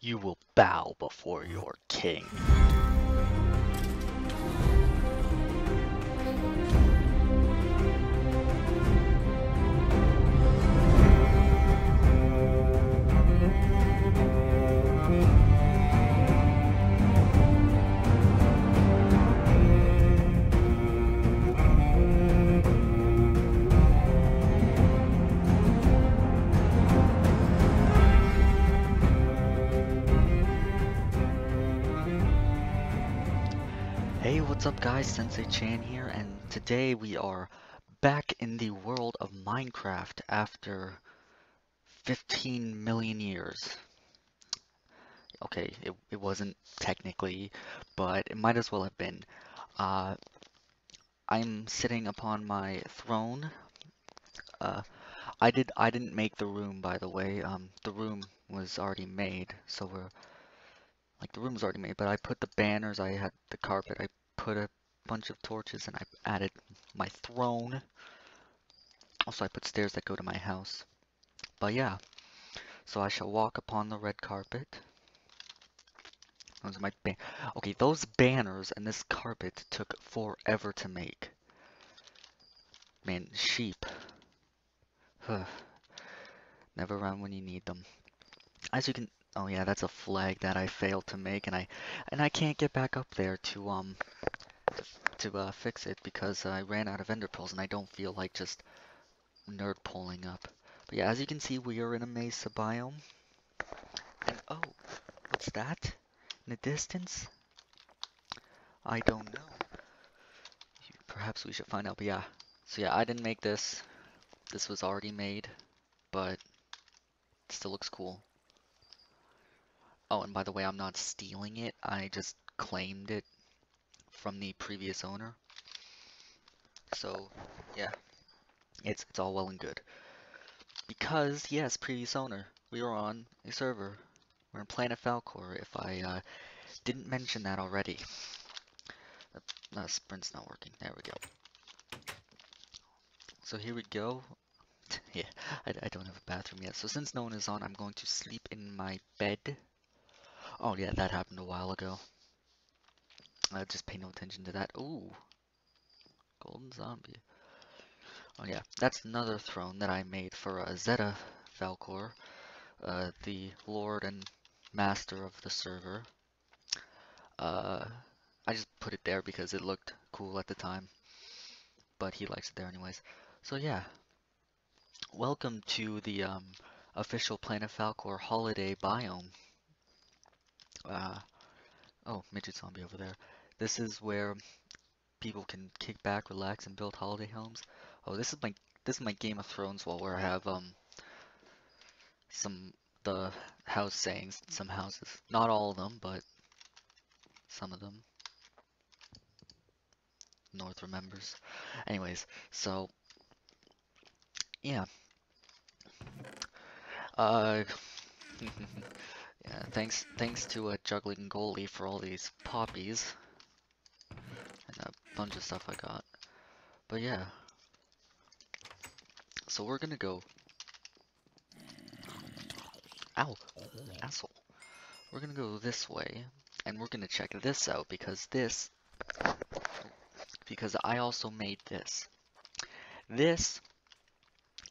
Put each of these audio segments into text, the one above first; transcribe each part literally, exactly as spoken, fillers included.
You will bow before your king. What's up guys, Sensei Chan here, and today we are back in the world of Minecraft after fifteen million years. Okay, it, it wasn't technically, but it might as well have been. Uh, I'm sitting upon my throne. Uh, I, did, I didn't make the room, by the way. Um, the room was already made, so we're... Like, the room's already made, but I put the banners, I had the carpet, I put a bunch of torches, and I added my throne. Also, I put stairs that go to my house. But yeah, so I shall walk upon the red carpet. Those are my ban- Okay, those banners and this carpet took forever to make. Man, sheep. Huh. Never around when you need them. As you can- Oh yeah, that's a flag that I failed to make, and I and I can't get back up there to um to, to uh, fix it because I ran out of ender pearls, and I don't feel like just nerd pulling up. But yeah, as you can see, we are in a mesa biome. And oh, what's that in the distance? I don't know. Perhaps we should find out. But yeah, so yeah, I didn't make this. This was already made, but it still looks cool. Oh, and by the way, I'm not stealing it. I just claimed it from the previous owner. So, yeah. It's it's all well and good. Because, yes, previous owner, we were on a server. We're in Planet Falcor, if I uh, didn't mention that already. Uh, uh, sprint's not working. There we go. So here we go. Yeah, I, I don't have a bathroom yet. So since no one is on, I'm going to sleep in my bed. Oh yeah, that happened a while ago. I uh, just pay no attention to that. Ooh, golden zombie. Oh yeah, that's another throne that I made for uh, Zeta Falcor, uh, the lord and master of the server. Uh, I just put it there because it looked cool at the time, but he likes it there anyways. So yeah, welcome to the um, official Planet Falcor holiday biome. Uh, oh, midget zombie over there. This is where people can kick back, relax, and build holiday homes. Oh, this is my this is my Game of Thrones wall where I have um some the house sayings, some houses. Not all of them, but some of them. North remembers. Anyways, so yeah. Uh. Yeah, thanks, thanks to uh, Juggling Goalie for all these poppies and a bunch of stuff I got. But yeah, so we're gonna go. Ow, asshole! We're gonna go this way, and we're gonna check this out because this, because I also made this. This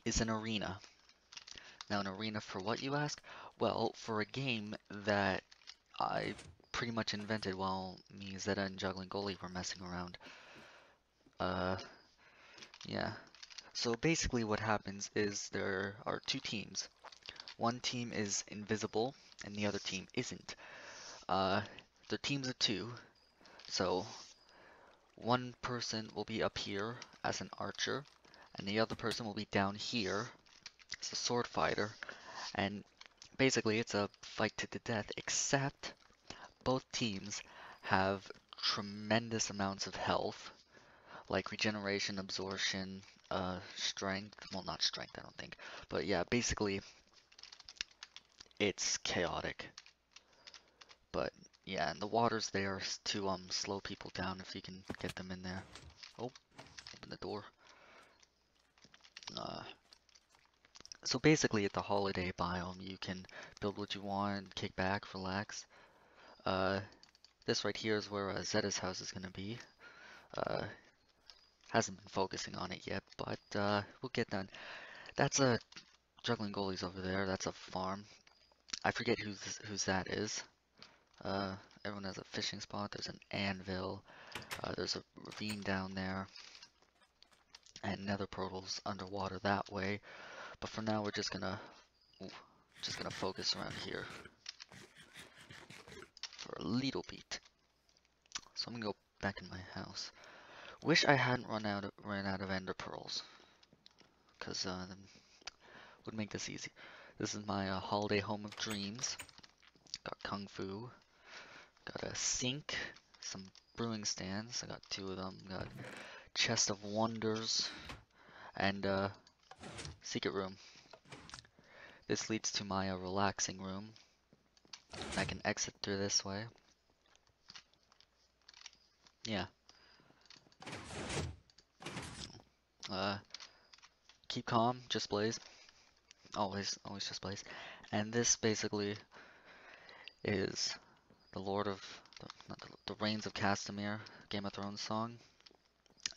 is an arena. Now, an arena for what, you ask? Well, for a game that I pretty much invented while me, Zeta, and Juggling Goalie were messing around. Uh, yeah. So basically what happens is there are two teams. One team is invisible, and the other team isn't. Uh, the teams are two, so one person will be up here as an archer, and the other person will be down here. It's a sword fighter, and basically it's a fight to the death, except both teams have tremendous amounts of health, like regeneration, absorption, uh, strength, well not strength I don't think, but yeah, basically it's chaotic. But yeah, and the water's there to um slow people down if you can get them in there. Oh, open the door. Uh, So basically at the holiday biome, you can build what you want, kick back, relax. Uh, this right here is where uh, Zeta's house is going to be. Uh, hasn't been focusing on it yet, but uh, we'll get done. That's a uh, Juggling Goalie's over there. That's a farm. I forget who's, who's that is. Uh, everyone has a fishing spot. There's an anvil. Uh, there's a ravine down there. And nether portals underwater that way. But for now, we're just gonna ooh, just gonna focus around here for a little bit. So I'm gonna go back in my house. Wish I hadn't run out of, ran out of ender pearls, cause uh, would make this easy. This is my uh, holiday home of dreams. Got kung fu. Got a sink. Some brewing stands. I got two of them. Got chest of wonders. And uh. secret room. This leads to my uh, relaxing room. I can exit through this way. Yeah. Uh, keep calm, just blaze. Always, always just blaze. And this basically is the Lord of the, not the, the Reigns of Castamere, Game of Thrones song,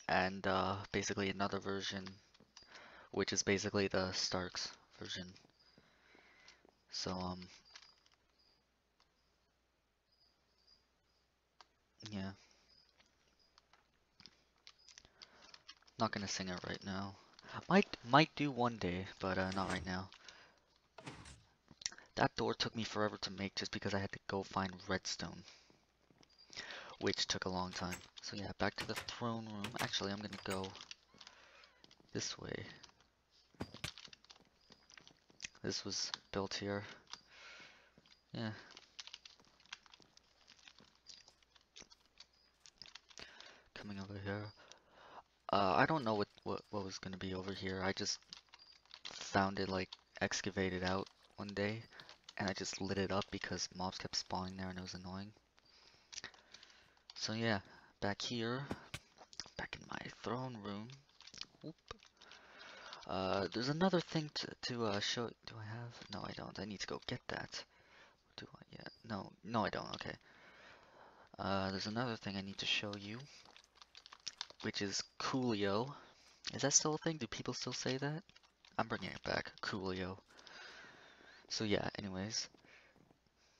and uh, basically another version, which is basically the Stark's version. So, um... yeah. Not gonna sing it right now. Might, might do one day, but uh, not right now. That door took me forever to make just because I had to go find redstone, which took a long time. So yeah, back to the throne room. Actually, I'm gonna go this way. This was built here. Yeah. Coming over here. Uh, I don't know what, what, what was going to be over here. I just found it, like, excavated out one day. And I just lit it up because mobs kept spawning there and it was annoying. So yeah, back here. Back in my throne room. Oop. Uh, there's another thing to, to uh, show. Do I have? No, I don't. I need to go get that. Do I? Yeah. No, no, I don't. Okay. Uh, there's another thing I need to show you, which is Coolio. Is that still a thing? Do people still say that? I'm bringing it back. Coolio. So yeah. Anyways,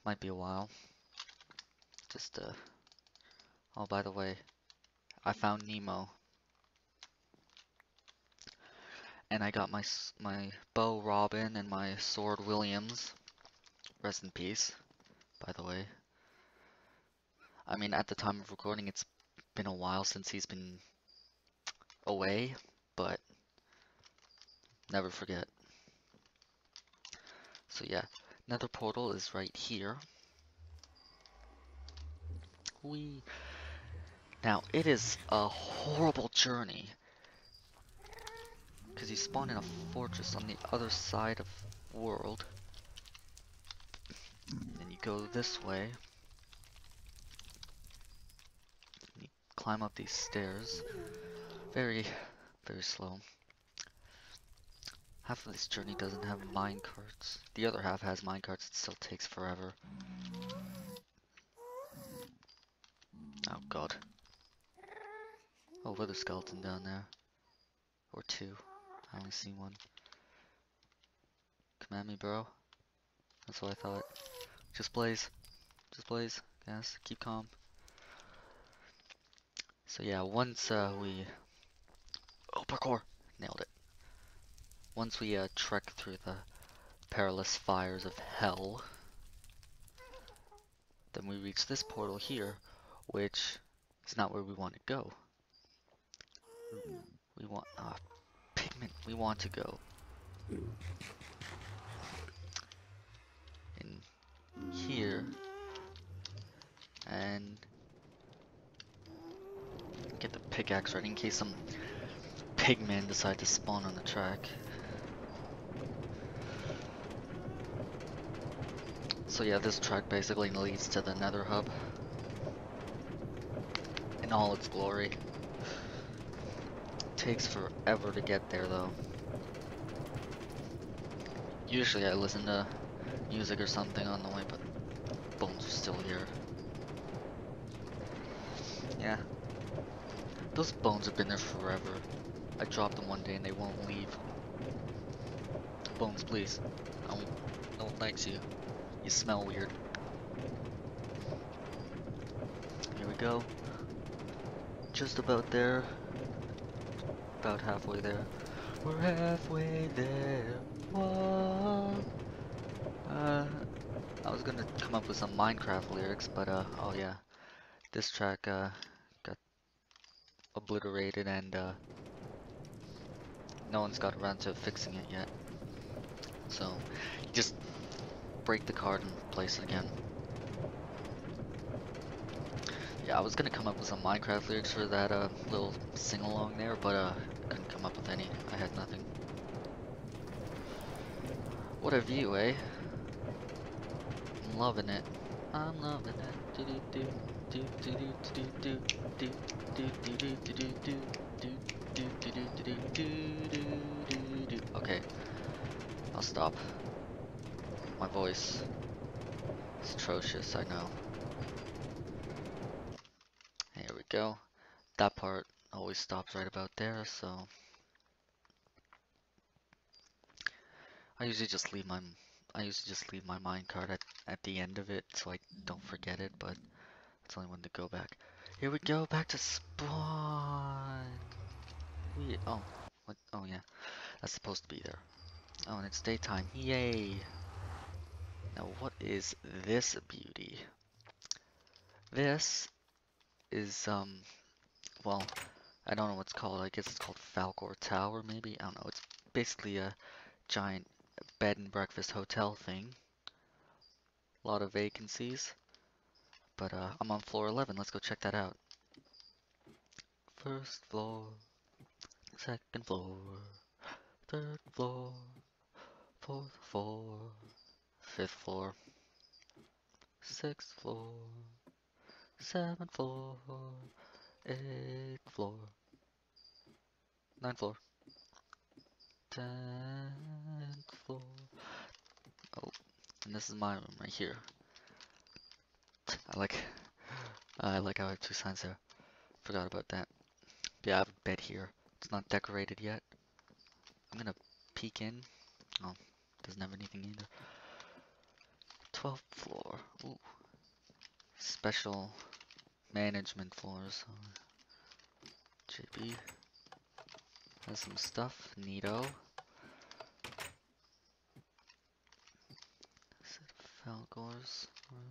might be a while. Just uh. Oh, by the way, I found Nemo. And I got my my Bow Robin and my Sword Williams. Rest in peace, by the way. I mean, at the time of recording, it's been a while since he's been away, but never forget. So yeah, nether portal is right here. Whee. Now, it is a horrible journey, because you spawn in a fortress on the other side of the world. Then you go this way. You climb up these stairs. Very, very slow. Half of this journey doesn't have minecarts. The other half has minecarts. It still takes forever. Oh god. Oh, with a skeleton down there. Or two. I only see one. Come at me, bro. That's what I thought. Just blaze. Just blaze, guys. Keep calm. So yeah, once uh, we... Oh, parkour! Nailed it. Once we uh, trek through the perilous fires of hell, then we reach this portal here, which is not where we want to go. We want... Uh, we want to go in here and get the pickaxe ready in case some pigmen decide to spawn on the track. So yeah, this track basically leads to the Nether Hub in all its glory. Takes forever to get there though. Usually I listen to music or something on the way, but bones are still here. Yeah. Those bones have been there forever. I dropped them one day and they won't leave. Bones, please. I won't, I won't like you. You smell weird. Here we go. Just about there. About halfway there. We're halfway there. Whoa. Uh, I was gonna come up with some Minecraft lyrics, but uh, oh yeah. This track uh, got obliterated and uh, no one's got around to fixing it yet. So, you just break the card and replace it again. Yeah, I was gonna come up with some Minecraft lyrics for that uh, little sing-along there, but uh, couldn't come up with any. I had nothing. What a view, eh? I'm loving it. I'm loving it. Do do do. Do do do do do do do do do do do do do do. Okay, I'll stop. My voice is atrocious, I know. Here we go. That part always stops right about there, so I usually just leave my I usually just leave my minecart at at the end of it so I don't forget it, but it's only one to go back. Here we go, back to spawn. We, oh, what? Oh yeah, that's supposed to be there. Oh, and it's daytime. Yay! Now what is this beauty? This is um, well, I don't know what's called. I guess it's called Falcor Tower, maybe. I don't know. It's basically a giant bed and breakfast hotel thing. A lot of vacancies. But uh, I'm on floor eleven, let's go check that out. First floor, second floor, third floor, fourth floor, fifth floor, sixth floor, seventh floor, eighth floor, ninth floor, tenth floor. Oh, and this is my room right here. I like, uh, I like how I have two signs there. Forgot about that. Yeah, I have a bed here. It's not decorated yet. I'm gonna peek in. Oh, doesn't have anything either. Twelfth floor. Ooh. Special management floors. J B has some stuff. Neato. Set of Falcor's room.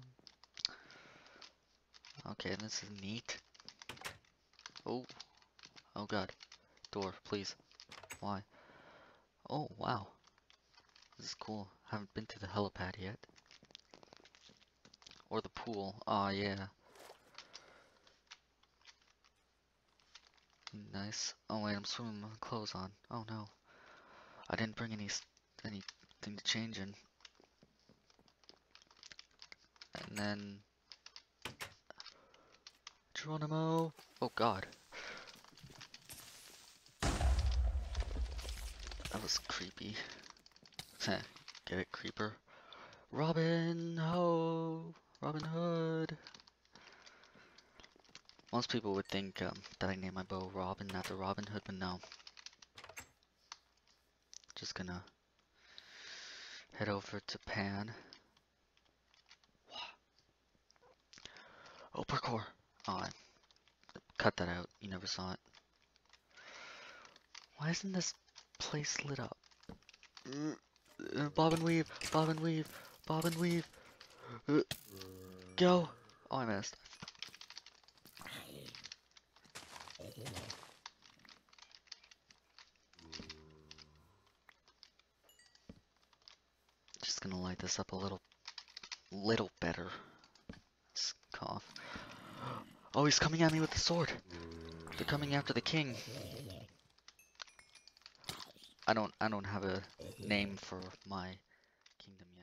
Okay, this is neat. Oh, oh god, door, please. Why? Oh wow, this is cool. I haven't been to the helipad yet, or the pool. Ah yeah, nice. Oh wait, I'm swimming with clothes on. Oh no, I didn't bring any anything to change in. And then. Geronimo! Oh god. That was creepy. Get it, creeper. Robin Ho! Robin Hood! Most people would think um, that I named my bow Robin after Robin Hood, but no. Just gonna head over to Pan. Oh, parkour! Oh, I cut that out. You never saw it. Why isn't this place lit up? Uh, bob and weave, bob and weave, bob and weave. Uh, go! Oh, I missed. Just gonna light this up a little, little better. Let's cough. Oh, he's coming at me with the sword. They're coming after the king. I don't I don't have a name for my kingdom yet.